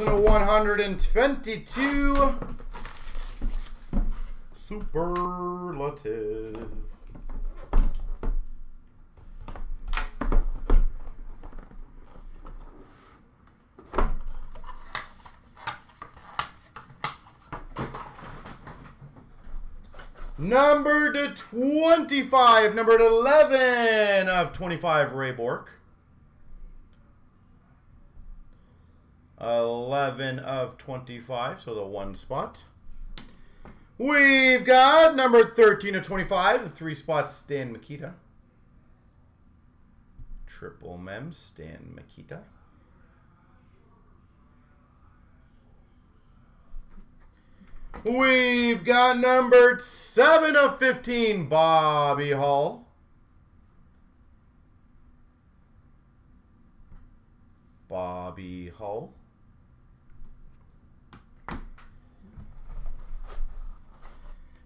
122 superlative. Number to 25, number to 11 of 25, Ray Bork. 11 of 25, so the one spot. We've got number 13 of 25, the three spots, Stan Mikita. Triple mem, Stan Mikita. We've got numbered 7 of 15, Bobby Hull. Bobby Hull.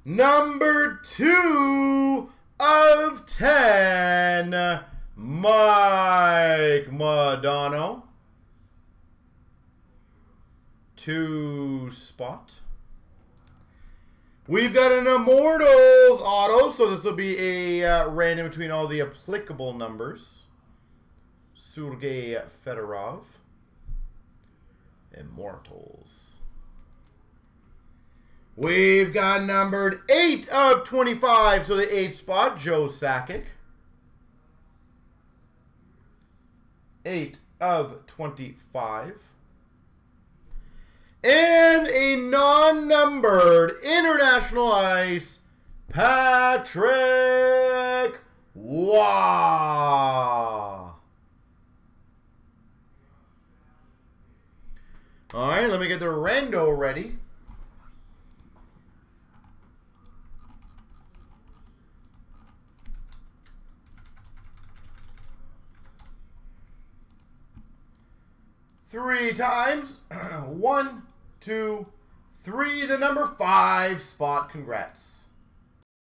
Number 2 of 10, Mike Madonna. Two spot. We've got an Immortals auto, so this will be a random between all the applicable numbers. Sergei Fedorov. Immortals. We've got numbered 8 of 25, so the 8th spot, Joe Sakic. 8 of 25. And a non-numbered International Ice, Patrick Waugh. All right, let me get the rando ready. Three times. 1, 2, 3. The number 5 spot. Congrats.